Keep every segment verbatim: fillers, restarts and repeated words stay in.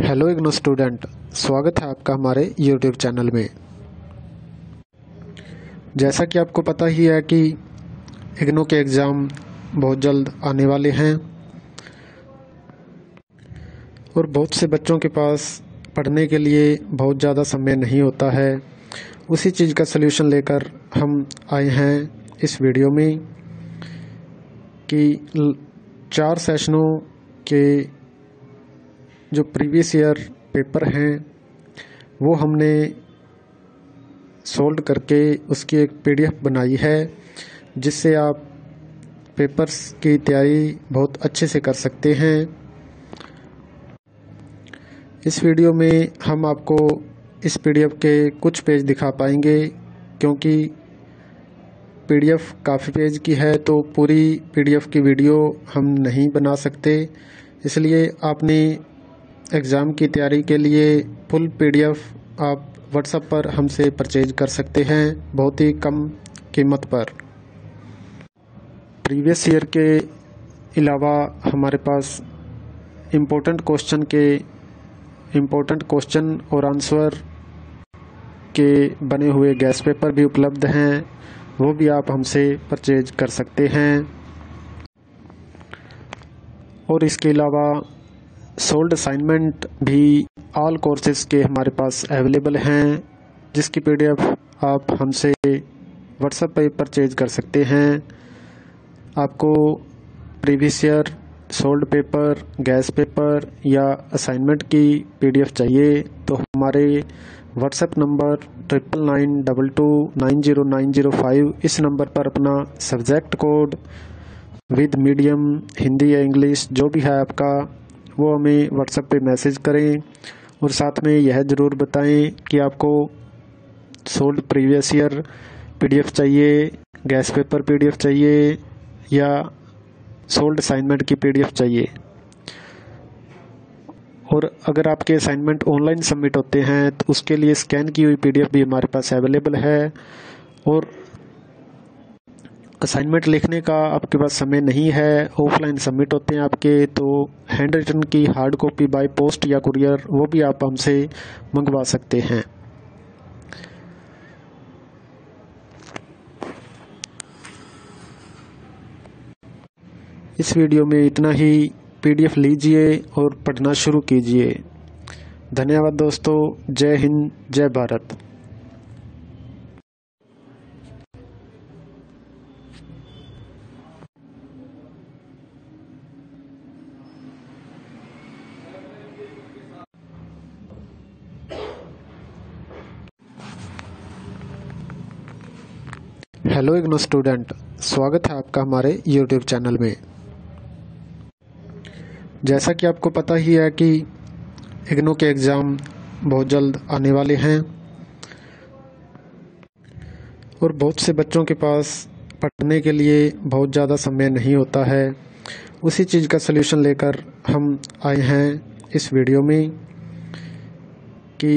Hello IGNOU student, स्वागत है आपका हमारे यूट्यूब चैनल में। जैसा कि आपको पता ही है कि इग्नू के एग्ज़ाम बहुत जल्द आने वाले हैं और बहुत से बच्चों के पास पढ़ने के लिए बहुत ज़्यादा समय नहीं होता है। उसी चीज़ का सलूशन लेकर हम आए हैं इस वीडियो में कि चार सेशनों के जो प्रीवियस ईयर पेपर हैं वो हमने सोल्व करके उसकी एक पीडीएफ बनाई है, जिससे आप पेपर्स की तैयारी बहुत अच्छे से कर सकते हैं। इस वीडियो में हम आपको इस पीडीएफ के कुछ पेज दिखा पाएंगे, क्योंकि पीडीएफ काफ़ी पेज की है तो पूरी पीडीएफ की वीडियो हम नहीं बना सकते। इसलिए आपने एग्ज़ाम की तैयारी के लिए फुल पीडीएफ आप व्हाट्सएप पर हमसे परचेज कर सकते हैं बहुत ही कम कीमत पर। प्रीवियस ईयर के अलावा हमारे पास इम्पोर्टेंट क्वेश्चन के इम्पोर्टेंट क्वेश्चन और आंसर के बने हुए गैस पेपर भी उपलब्ध हैं, वो भी आप हमसे परचेज कर सकते हैं। और इसके अलावा सोल्ड असाइनमेंट भी ऑल कोर्सेज़ के हमारे पास अवेलेबल हैं, जिसकी पीडीएफ आप हमसे व्हाट्सएप पर परचेज कर सकते हैं। आपको previous year solved paper, guess paper या असाइनमेंट की पीडीएफ चाहिए तो हमारे WhatsApp number triple nine double two nine zero nine zero five इस नंबर पर अपना subject code with medium Hindi या इंग्लिश जो भी है आपका, वो हमें व्हाट्सएप पे मैसेज करें और साथ में यह ज़रूर बताएं कि आपको सोल्ड प्रीवियस ईयर पीडीएफ चाहिए, गैस पेपर पीडीएफ चाहिए या सोल्ड असाइनमेंट की पीडीएफ चाहिए। और अगर आपके असाइनमेंट ऑनलाइन सबमिट होते हैं तो उसके लिए स्कैन की हुई पीडीएफ भी हमारे पास अवेलेबल है। और असाइनमेंट लिखने का आपके पास समय नहीं है, ऑफलाइन सबमिट होते हैं आपके, तो हैंड रिटन की हार्ड कॉपी बाय पोस्ट या कुरियर वो भी आप हमसे मंगवा सकते हैं। इस वीडियो में इतना ही। पीडीएफ लीजिए और पढ़ना शुरू कीजिए। धन्यवाद दोस्तों। जय हिंद, जय भारत। हेलो इग्नू स्टूडेंट, स्वागत है आपका हमारे यूट्यूब चैनल में। जैसा कि आपको पता ही है कि इग्नू के एग्ज़ाम बहुत जल्द आने वाले हैं और बहुत से बच्चों के पास पढ़ने के लिए बहुत ज़्यादा समय नहीं होता है। उसी चीज़ का सलूशन लेकर हम आए हैं इस वीडियो में कि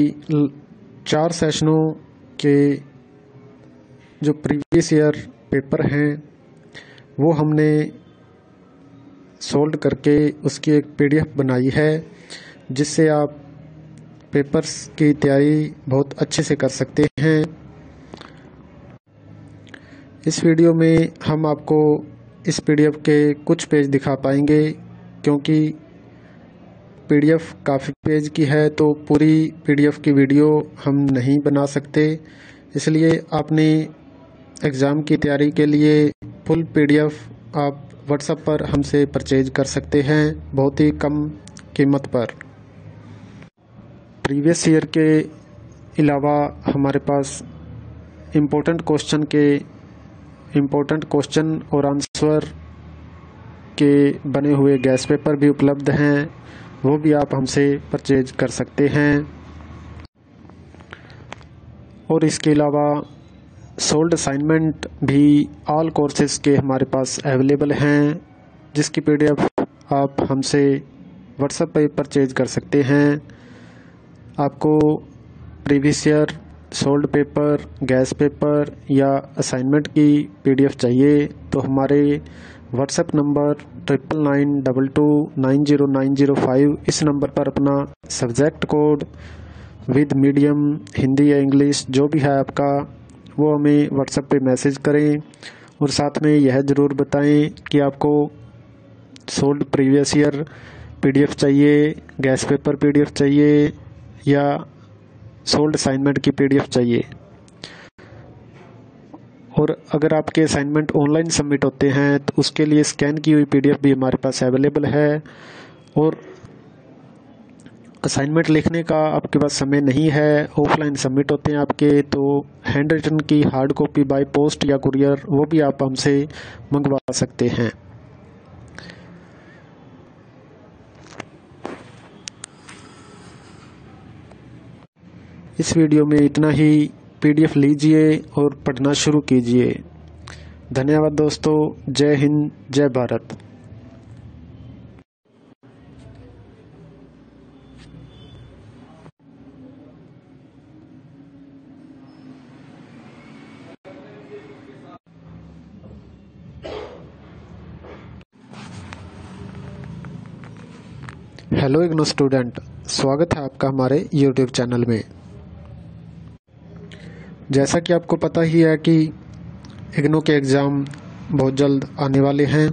चार सेशनों के जो प्रीवियस ईयर पेपर हैं वो हमने सोल्व करके उसकी एक पीडीएफ बनाई है, जिससे आप पेपर्स की तैयारी बहुत अच्छे से कर सकते हैं। इस वीडियो में हम आपको इस पीडीएफ के कुछ पेज दिखा पाएंगे, क्योंकि पीडीएफ काफ़ी पेज की है तो पूरी पीडीएफ की वीडियो हम नहीं बना सकते। इसलिए आपने एग्ज़ाम की तैयारी के लिए फुल पीडीएफ आप व्हाट्सएप पर हमसे परचेज कर सकते हैं बहुत ही कम कीमत पर। प्रीवियस ईयर के अलावा हमारे पास इम्पोर्टेंट क्वेश्चन के इम्पोर्टेंट क्वेश्चन और आंसर के बने हुए गैस पेपर भी उपलब्ध हैं, वो भी आप हमसे परचेज कर सकते हैं। और इसके अलावा सोल्ड असाइनमेंट भी ऑल कोर्सेज़ के हमारे पास अवेलेबल हैं, जिसकी पीडीएफ आप हमसे व्हाट्सएप पर परचेज कर सकते हैं। आपको previous year solved paper, guess paper या असाइनमेंट की पीडीएफ चाहिए तो हमारे WhatsApp number triple nine double two nine zero nine zero five, इस नंबर पर अपना subject code with medium Hindi या इंग्लिश जो भी है आपका वो हमें व्हाट्सएप पे मैसेज करें। और साथ में यह ज़रूर बताएं कि आपको सोल्ड प्रीवियस ईयर पीडीएफ चाहिए, गैस पेपर पीडीएफ चाहिए या सोल्ड असाइनमेंट की पीडीएफ चाहिए। और अगर आपके असाइनमेंट ऑनलाइन सबमिट होते हैं तो उसके लिए स्कैन की हुई पीडीएफ भी हमारे पास अवेलेबल है। और असाइनमेंट लिखने का आपके पास समय नहीं है, ऑफलाइन सबमिट होते हैं आपके, तो हैंड रिटन की हार्ड कॉपी बाय पोस्ट या कुरियर वो भी आप हमसे मंगवा सकते हैं। इस वीडियो में इतना ही। पीडीएफ लीजिए और पढ़ना शुरू कीजिए। धन्यवाद दोस्तों। जय हिंद, जय भारत। हेलो इग्नू स्टूडेंट, स्वागत है आपका हमारे यूट्यूब चैनल में। जैसा कि आपको पता ही है कि इग्नू के एग्ज़ाम बहुत जल्द आने वाले हैं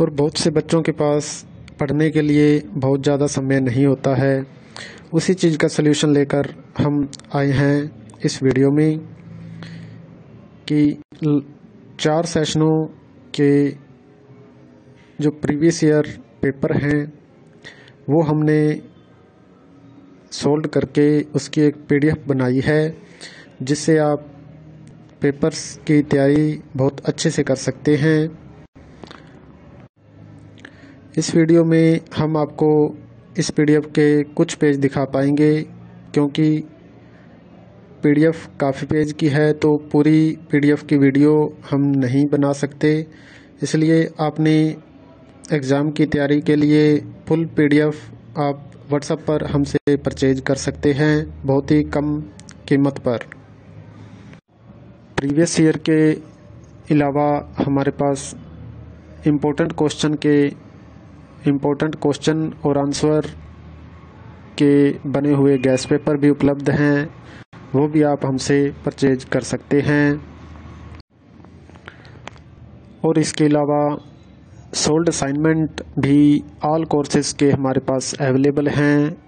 और बहुत से बच्चों के पास पढ़ने के लिए बहुत ज़्यादा समय नहीं होता है। उसी चीज़ का सलूशन लेकर हम आए हैं इस वीडियो में कि चार सेशनों के जो प्रीवियस ईयर पेपर हैं वो हमने सोल्ड करके उसकी एक पीडीएफ बनाई है, जिससे आप पेपर्स की तैयारी बहुत अच्छे से कर सकते हैं। इस वीडियो में हम आपको इस पीडीएफ के कुछ पेज दिखा पाएंगे, क्योंकि पीडीएफ काफ़ी पेज की है तो पूरी पीडीएफ की वीडियो हम नहीं बना सकते। इसलिए आपने एग्ज़ाम की तैयारी के लिए फुल पीडीएफ आप व्हाट्सएप पर हमसे परचेज कर सकते हैं बहुत ही कम कीमत पर। प्रीवियस ईयर के अलावा हमारे पास इम्पोर्टेंट क्वेश्चन के इम्पोर्टेंट क्वेश्चन और आंसर के बने हुए गैस पेपर भी उपलब्ध हैं, वो भी आप हमसे परचेज कर सकते हैं। और इसके अलावा सोल्ड असाइनमेंट भी ऑल कोर्सेज़ के हमारे पास अवेलेबल हैं